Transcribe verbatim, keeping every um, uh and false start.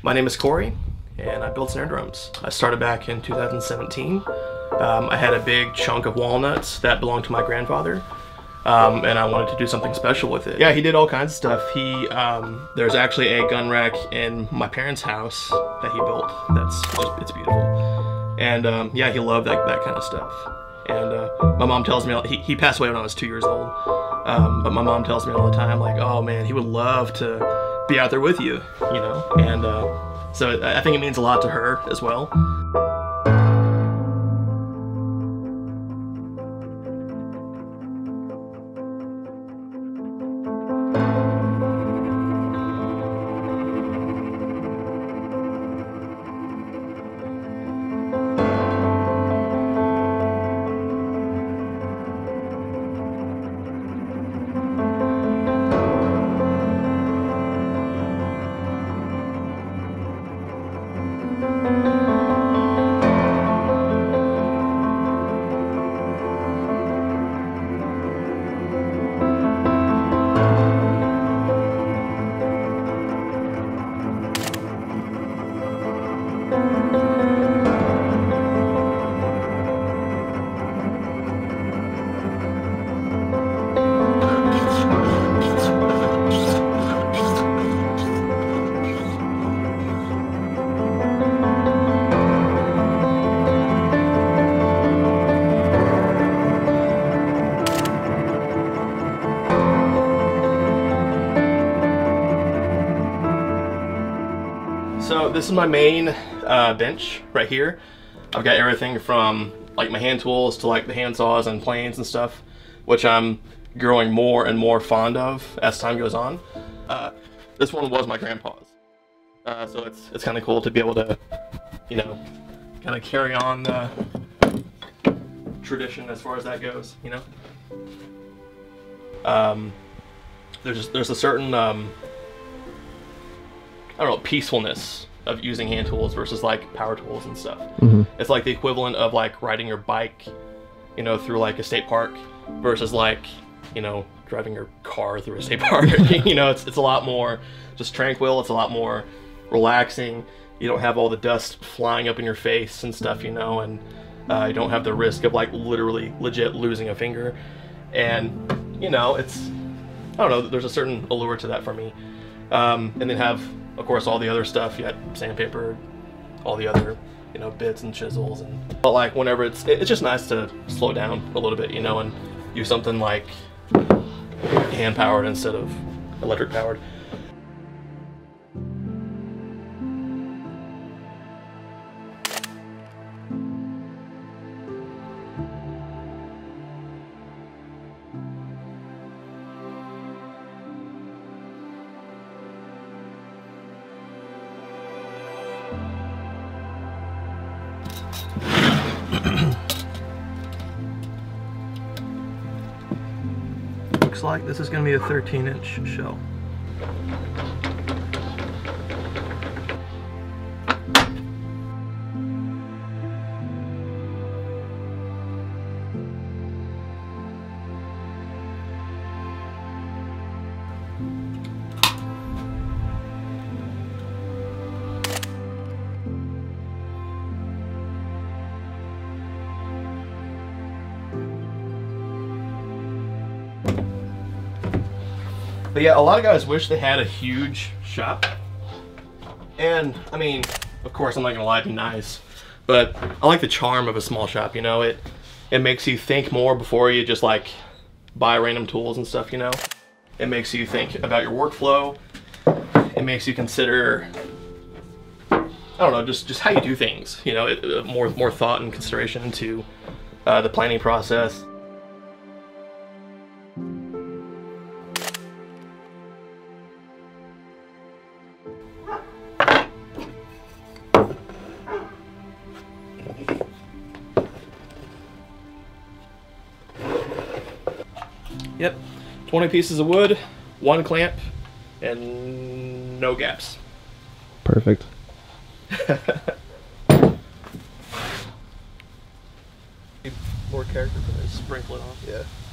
My name is Corey, and I build snare drums. I started back in two thousand seventeen. Um, I had a big chunk of walnuts that belonged to my grandfather, um, and I wanted to do something special with it. Yeah, he did all kinds of stuff. He, um, there's actually a gun rack in my parents' house that he built. That's just, it's beautiful. And um, yeah, he loved that, that kind of stuff. And uh, my mom tells me, he, he passed away when I was two years old, um, but my mom tells me all the time, like, oh man, he would love to be out there with you, you know? And uh, so I think it means a lot to her as well. So this is my main uh, bench right here. I've got everything from like my hand tools to like the hand saws and planes and stuff, which I'm growing more and more fond of as time goes on. Uh, this one was my grandpa's. Uh, so it's, it's kind of cool to be able to, you know, kind of carry on the tradition as far as that goes, you know? Um, there's, there's a certain, um, I don't know, peacefulness of using hand tools versus like power tools and stuff. Mm-hmm. It's like the equivalent of like riding your bike, you know, through like a state park versus like, you know, driving your car through a state park. You know, it's, it's a lot more just tranquil. It's a lot more relaxing. You don't have all the dust flying up in your face and stuff, you know, and uh, you don't have the risk of like literally legit losing a finger. And, you know, it's, I don't know, there's a certain allure to that for me. Um, and then have, of course, all the other stuff. You got sandpaper, all the other, you know, bits and chisels. And, but like whenever it's, it's just nice to slow down a little bit, you know, and use something like hand powered instead of electric powered. Looks like this is going to be a thirteen inch shell. But yeah, a lot of guys wish they had a huge shop. And I mean, of course, I'm not gonna lie, it'd be nice. But I like the charm of a small shop, you know? It it makes you think more before you just like buy random tools and stuff, you know? It makes you think about your workflow. It makes you consider, I don't know, just, just how you do things, you know? It, more, more thought and consideration into uh, the planning process. Yep, twenty pieces of wood, one clamp, and no gaps. Perfect. More character for this, sprinkle it off. Yeah.